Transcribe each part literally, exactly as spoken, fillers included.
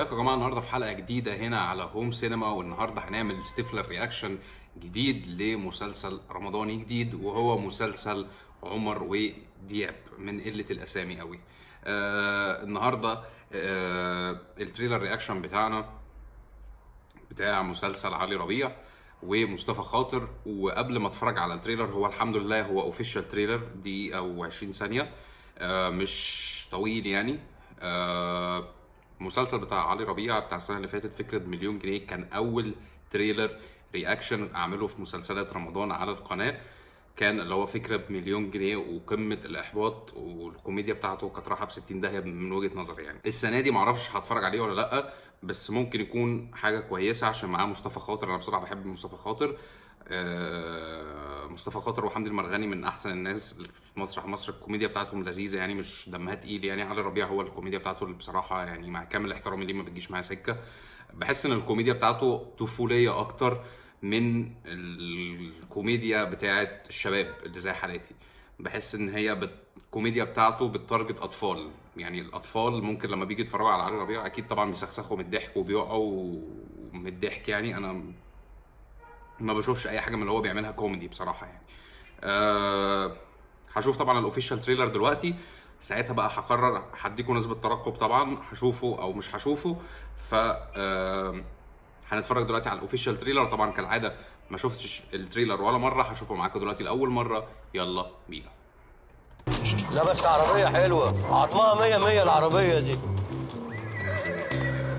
ازيكم يا جماعه؟ النهارده في حلقه جديده هنا على هوم سينما، والنهارده هنعمل ستيفلر رياكشن جديد لمسلسل رمضاني جديد، وهو مسلسل عمر ودياب من قله الاسامي قوي. آه النهارده آه التريلر رياكشن بتاعنا بتاع مسلسل علي ربيع ومصطفى خاطر. وقبل ما اتفرج على التريلر، هو الحمد لله هو اوفيشال تريلر دي او عشرين ثانيه، آه مش طويل يعني. آه المسلسل بتاع علي ربيع بتاع السنه اللي فاتت فكره مليون جنيه كان اول تريلر رياكشن اعمله في مسلسلات رمضان على القناه، كان اللي هو فكره بمليون جنيه وقمه الاحباط، والكوميديا بتاعته كانت رايحه في ستين داهيه من وجهه نظري يعني. السنه دي معرفش هتفرج عليه ولا لا، بس ممكن يكون حاجه كويسه عشان معاه مصطفى خاطر. انا بصراحه بحب مصطفى خاطر، آه مصطفى خاطر وحمدي المرغني من احسن الناس في مسرح مصر. الكوميديا بتاعتهم لذيذه يعني، مش دمها تقيل يعني. علي ربيع هو الكوميديا بتاعته اللي بصراحه يعني مع كامل احترامي ليه ما بتجيش معايا سكه. بحس ان الكوميديا بتاعته طفوليه اكتر من الكوميديا بتاعت الشباب اللي زي حالاتي. بحس ان هي بت... الكوميديا بتاعته بتارجت اطفال يعني. الاطفال ممكن لما بيجي يتفرجوا على علي ربيع اكيد طبعا بيسخسخوا من الضحك وبيقعوا من الضحك يعني. انا ما بشوفش اي حاجه من اللي هو بيعملها كوميدي بصراحه يعني. أه... هشوف طبعا الاوفيشال تريلر دلوقتي، ساعتها بقى هقرر، هديكم نسبه ترقب طبعا، هشوفه او مش هشوفه. ف أه... هنتفرج دلوقتي على الاوفيشال تريلر. طبعا كالعاده ما شفتش التريلر ولا مره، هشوفه معاكم دلوقتي لاول مره. يلا بينا. لا بس عربيه حلوه، عطمها مية مية العربيه دي.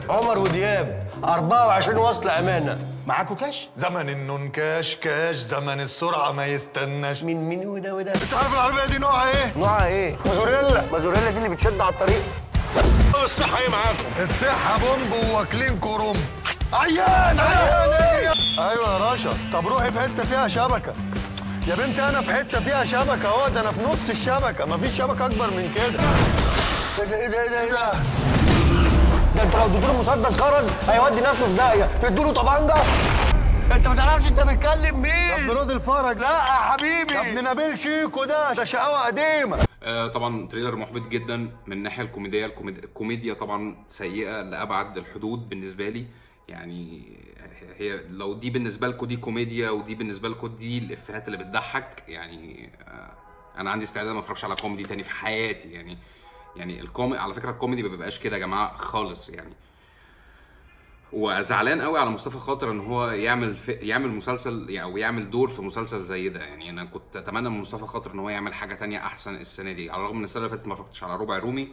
عمر ودياب أربعة وعشرين وصل امانه. معاكوا كاش؟ زمن النونكاش كاش، زمن السرعه ما يستناش. مين مين وده وده؟ انت عارف العربيه دي نوعها ايه؟ نوعها ايه؟ مازوريلا. مازوريلا دي اللي بتشد على الطريق. الصحه ايه معاكم؟ الصحه بومب وواكلين كرومب. عيان عيان. ايوه يا راشا. طب روحي في حته فيها شبكه يا بنت. انا في حته فيها شبكه اهو، ده انا في نص الشبكه، مفيش شبكه اكبر من كده. ايه ده ايه ده ايه ده؟ ده انت لو اديتوله مسدس خرز هيودي نفسه في داهيه، تديله طبنجه. انت ما تعرفش انت بتكلم مين؟ طب رد الفرج. لا يا حبيبي، ده ابن نبيل شيكو، ده ده شقاوه قديمه. آه طبعا تريلر محبط جدا من الناحيه الكوميديه. الكوميديا طبعا سيئه لابعد الحدود بالنسبه لي يعني. هي لو دي بالنسبه لكم دي كوميديا، ودي بالنسبه لكم دي الافيهات اللي بتضحك يعني. انا عندي استعداد ما اتفرجش على كوميدي تاني في حياتي يعني. يعني الكومي على فكره الكوميدي ما بيبقاش كده يا جماعه خالص يعني. وزعلان قوي على مصطفى خاطر ان هو يعمل في... يعمل مسلسل يعني، ويعمل دور في مسلسل زي ده يعني. انا كنت اتمنى من مصطفى خاطر ان هو يعمل حاجه تانيه احسن السنه دي. على الرغم ان السنه اللي فاتت ما اتفرجتش على ربع رومي،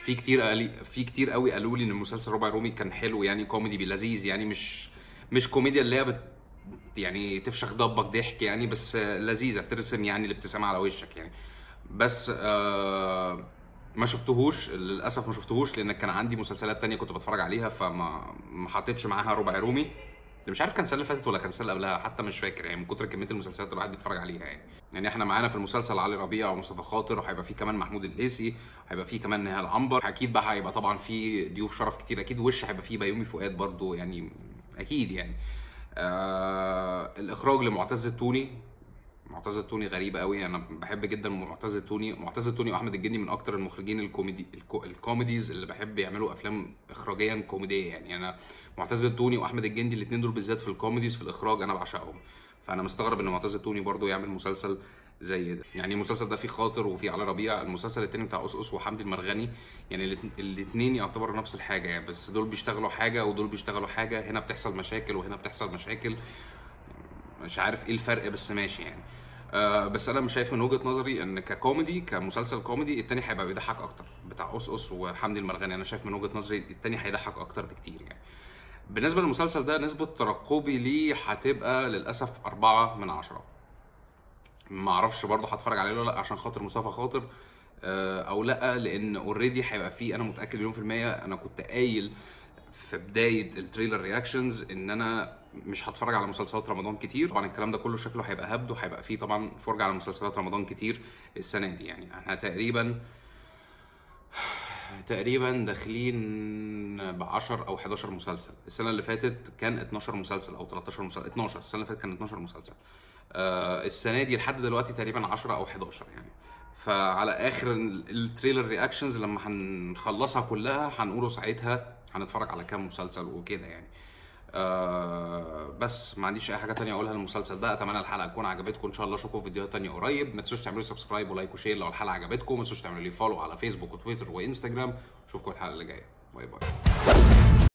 في كتير قالي في كتير قوي قالوا لي ان مسلسل ربع رومي كان حلو يعني، كوميدي لذيذ يعني، مش مش كوميديا اللي هي بت يعني تفشخ ضبك ضحك يعني، بس لذيذه بترسم يعني الابتسامه على وشك يعني. بس آه ما شفتهوش للاسف، ما شفتهوش لان كان عندي مسلسلات ثانيه كنت بتفرج عليها، فما ما حطيتش معاها ربع رومي. مش عارف كان السنه اللي فاتت ولا كان السنه قبلها، حتى مش فاكر يعني، من كتر كميه المسلسلات الواحد بيتفرج عليها يعني. يعني احنا معانا في المسلسل علي ربيع ومصطفى خاطر، وهيبقى فيه كمان محمود الليثي، وهيبقى فيه كمان نهى العنبر، اكيد بقى هيبقى طبعا فيه ضيوف شرف كتير اكيد. وش هيبقى فيه بيومي فؤاد برضو يعني اكيد يعني. آه الاخراج لمعتز التوني. معتز التوني غريبه قوي، انا بحب جدا معتز التوني. معتز التوني واحمد الجندي من اكتر المخرجين الكوميدي الكو... الكوميديز اللي بحب يعملوا افلام اخراجيا كوميديه يعني. انا معتز التوني واحمد الجندي الاثنين دول بالذات في الكوميديز في الاخراج انا بعشقهم. فانا مستغرب ان معتز التوني برضو يعمل مسلسل زي ده يعني. المسلسل ده فيه خاطر وفيه علي ربيع. المسلسل الثاني بتاع قصقص وحمدي المرغني يعني، الاثنين يعتبروا نفس الحاجه يعني، بس دول بيشتغلوا حاجه ودول بيشتغلوا حاجه. هنا بتحصل مشاكل وهنا بتحصل مشاكل، مش عارف ايه الفرق بس ماشي يعني. آه بس انا مش شايف من وجهه نظري ان ككوميدي كمسلسل كوميدي التاني هيبقى بيضحك اكتر، بتاع قصقص وحمدي المرغني. انا شايف من وجهه نظري التاني هيضحك اكتر بكتير يعني. بالنسبه للمسلسل ده نسبه ترقبي ليه هتبقى للاسف أربعة من عشرة. ما اعرفش برضه هتفرج عليه ولا لا عشان خاطر مصطفى خاطر آه او لا، لان اوريدي هيبقى فيه، انا متاكد مليون في الميه. انا كنت قايل في بدايه التريلر رياكشنز ان انا مش هتفرج على مسلسلات رمضان كتير. طبعا الكلام ده كله شكله هيبقى هبد، وهيبقى فيه طبعا فرجه على مسلسلات رمضان كتير السنه دي يعني. احنا تقريبا تقريبا داخلين ب عشرة او حداشر مسلسل. السنه اللي فاتت كان اتناشر مسلسل او تلتاشر مسلسل، اتناشر السنه اللي فاتت كان اتناشر مسلسل. آه السنه دي لحد دلوقتي تقريبا عشرة او حداشر يعني. فعلى اخر التريلر رياكشنز لما هنخلصها كلها هنقوله ساعتها هنتفرج على كام مسلسل وكده يعني. آه بس ما عنديش اي حاجه ثانيه اقولها للمسلسل ده. اتمنى الحلقه تكون عجبتكم، ان شاء الله اشوفكم في فيديوهات ثانيه قريب. ما تنسوش تعملوا سبسكرايب ولايك وشير لو الحلقه عجبتكم، ما تنسوش تعملوا لي فولو على فيسبوك وتويتر وانستجرام. اشوفكم الحلقه اللي جايه، باي باي.